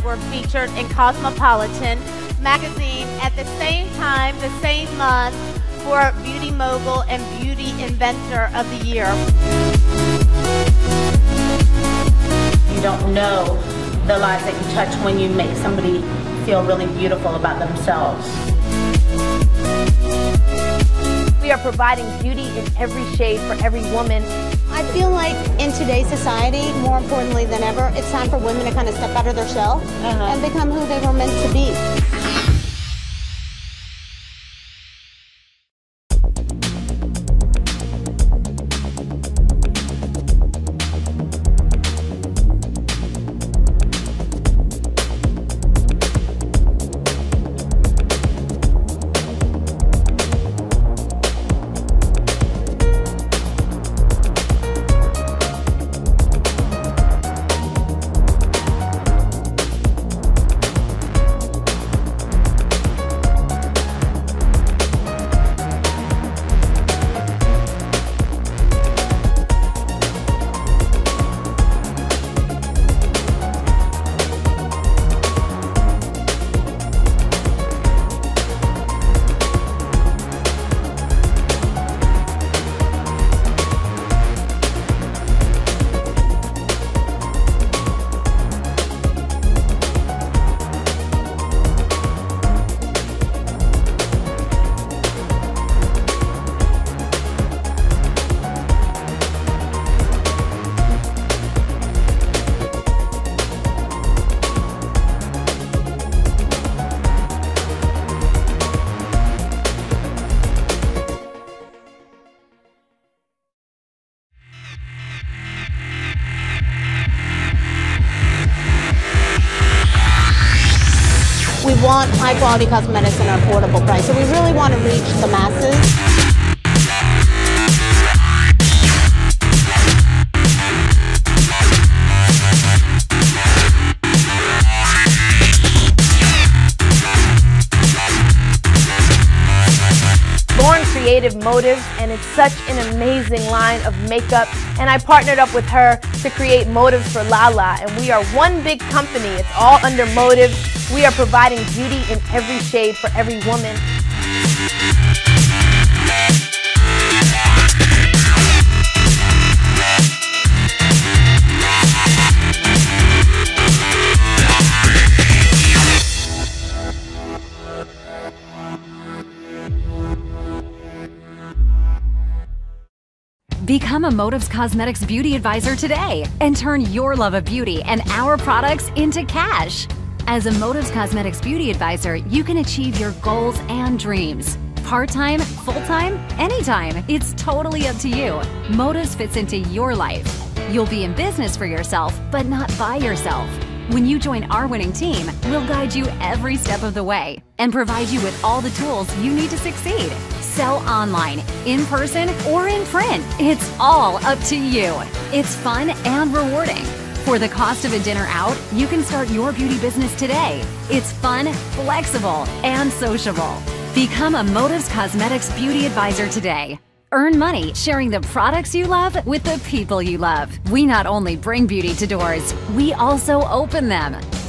songs were featured in Cosmopolitan magazine at the same time, the same month, for Beauty Mogul and Beauty Inventor of the Year. You don't know the lives that you touch when you make somebody feel really beautiful about themselves. We are providing beauty in every shade for every woman. I feel like in today's society, more importantly than ever, it's time for women to kind of step out of their shell and become who they were meant to be. We want high quality cosmetics at an affordable price, so we really want to reach the masses. Lauren created Motives, and it's such an amazing line of makeup, and I partnered up with her to create Motives for La La, and we are one big company. It's all under Motives. We are providing beauty in every shade for every woman. Become a Motives Cosmetics beauty advisor today and turn your love of beauty and our products into cash. As a Motives Cosmetics beauty advisor, you can achieve your goals and dreams. Part-time, full-time, anytime. It's totally up to you. Motives fits into your life. You'll be in business for yourself, but not by yourself. When you join our winning team, we'll guide you every step of the way and provide you with all the tools you need to succeed. Sell online, in person, or in print. It's all up to you. It's fun and rewarding. For the cost of a dinner out, you can start your beauty business today. It's fun, flexible, and sociable. Become a Motives Cosmetics beauty advisor today. Earn money sharing the products you love with the people you love. We not only bring beauty to doors, we also open them.